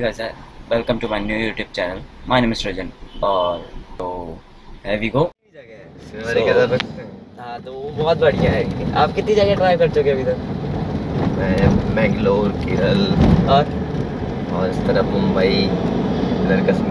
Hey guys, welcome to my new YouTube channel. My name is Rajan और तो here we go. जगह हाँ तो वो बहुत बढ़िया है. आप कितनी जगह ट्राई कर चुके अभी तक? मैं मैंगलोर, केरल और इस तरफ मुंबई, इधर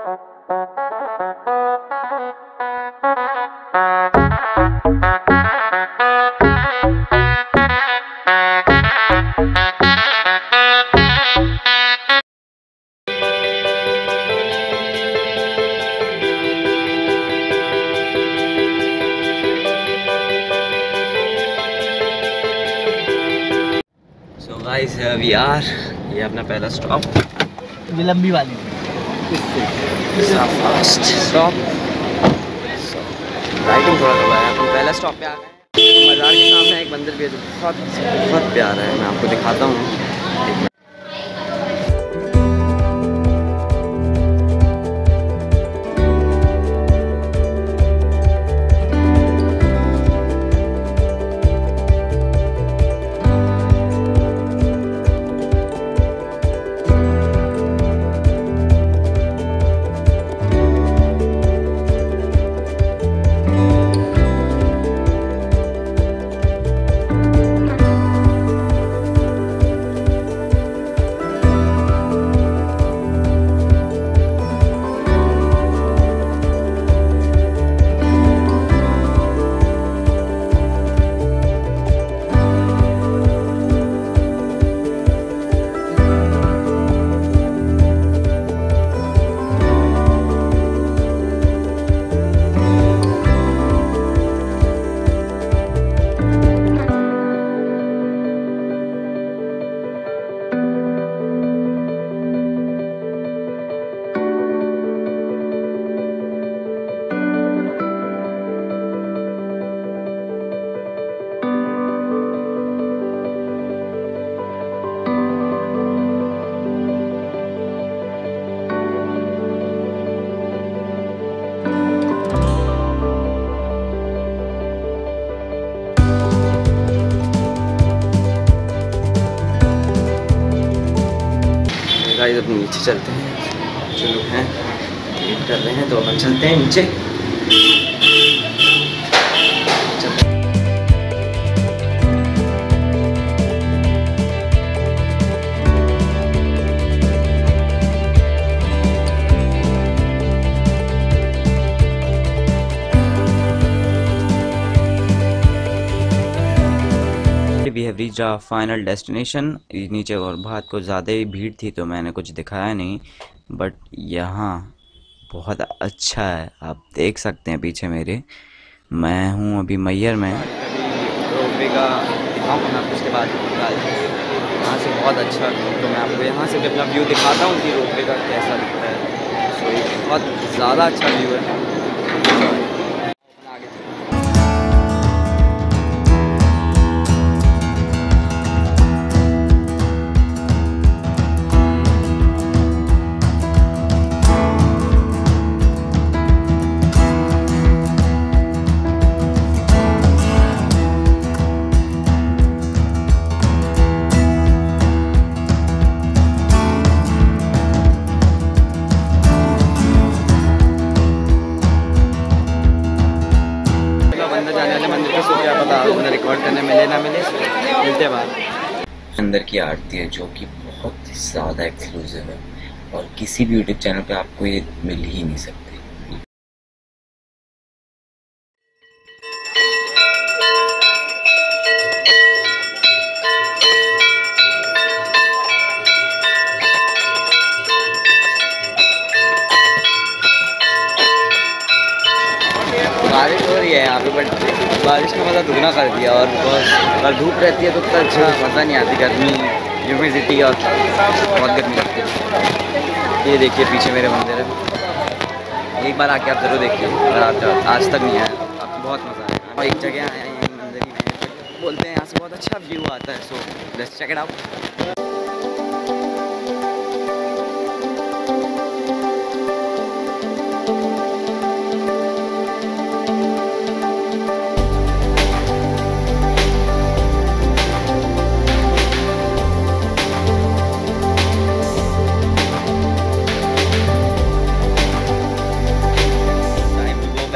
यार ये अपना पहला स्टॉप विलंबी वाली स्टॉप राइटिंग थोड़ा हुआ है. अपन पहला स्टॉप पे आ गए हैं. बाजार के सामने एक मंदिर भी है जो बहुत प्यारा है. मैं आपको दिखाता हूँ. अब नीचे चलते हैं. चलो हैं वेट कर रहे हैं तो अपन चलते हैं नीचे. We have reached our final destination. नीचे और बात को ज़्यादा ही भीड़ थी तो मैंने कुछ दिखाया नहीं, बट यहाँ बहुत अच्छा है. आप देख सकते हैं पीछे मेरे, मैं हूँ अभी मैहर में. रोपवे का दिखाऊँगा उसके बाद यहाँ से बहुत अच्छा है. तो मैं आपको यहाँ से अपना व्यू दिखाता हूँ कि रोपवे का कैसा दिखता है. सो ये बहुत ज़्यादा अच्छा व्यू है. अंदर की आरती है जो कि बहुत ज़्यादा एक्सक्लूसिव है और किसी भी यूट्यूब चैनल पे आपको ये मिल ही नहीं सकती. बारिश हो रही है यहाँ पे, बट बारिश का मज़ा दुगना कर दिया. और अगर धूप रहती है तो उतना अच्छा मज़ा नहीं आती. गर्मी, ह्यूमिडिटी और बहुत गर्मी लगती है. ये देखिए पीछे मेरे मंदिर है. एक बार आके आप ज़रूर देखिए अगर आप आज तक नहीं आए. आपको बहुत मज़ा आएगा. और एक जगह आए हैं मंदिर में, बोलते हैं यहाँ से बहुत अच्छा व्यू आता है. So let's check it out.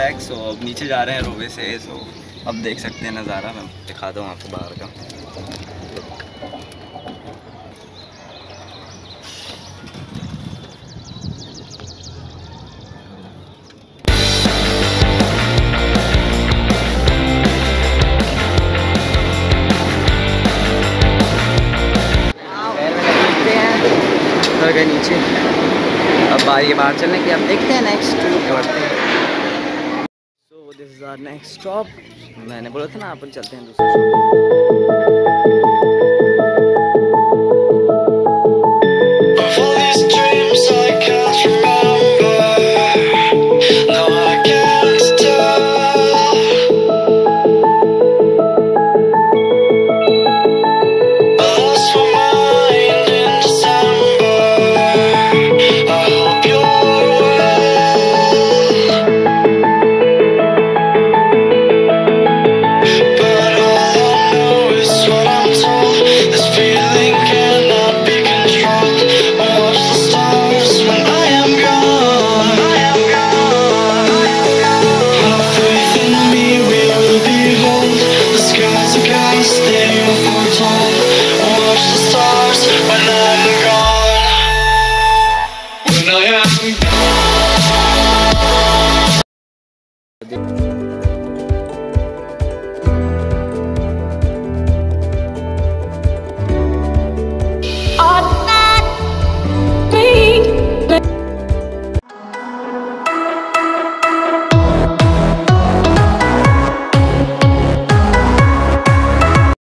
Back. So अब नीचे जा रहे हैं रोवे से। सो अब देख सकते हैं नज़ारा, मैं दिखाता हूँ आपको बाहर का। गए नीचे, अब बाहर के बाहर चलने की। अब देखते हैं नेक्स्ट करते हैं। So this is our next stop. मैंने बोला था ना अपन चलते हैं दूसरे